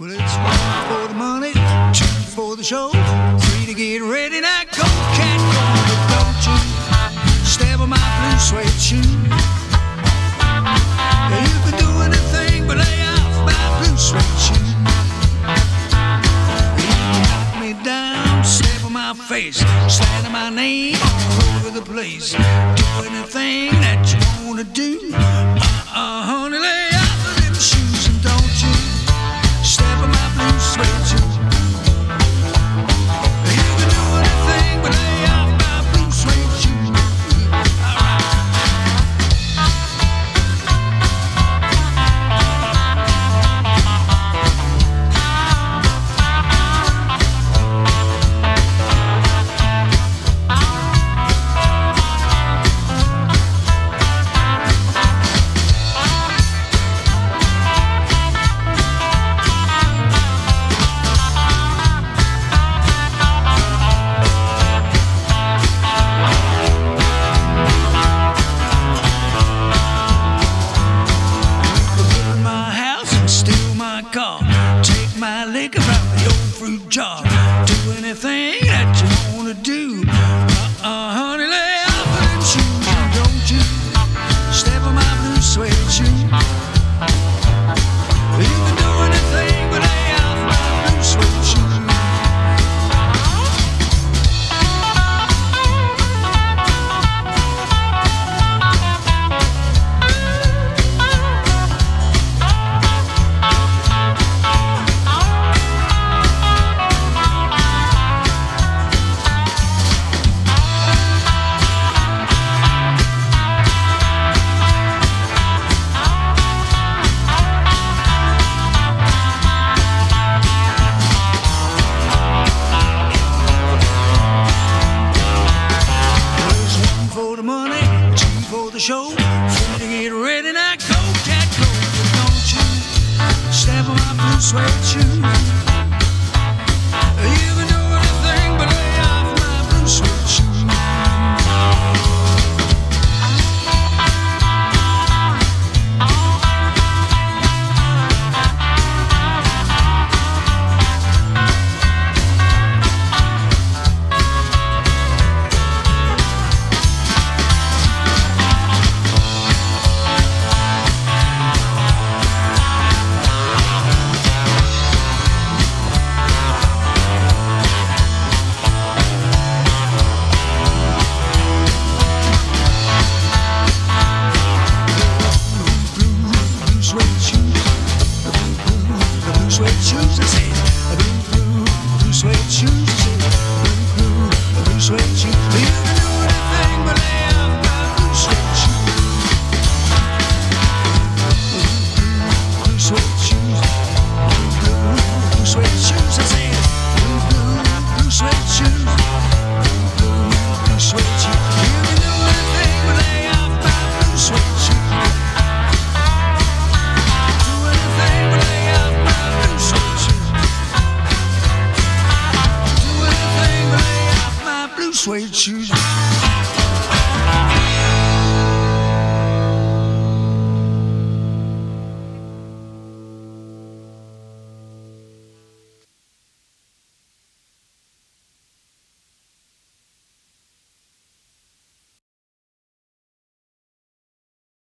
Well, it's one for the money, two for the show, three to get ready. Now go, cat, go, but don't you step on my blue suede shoe. You can do anything but lay off my blue suede shoe. You knock me down, step on my face, slander my name all over the place. Do anything that you want to do. Honey, lay off of them shoes and don't you step on my blue suede shoe. You can do anything but lay off my blue suede shoe. All switch.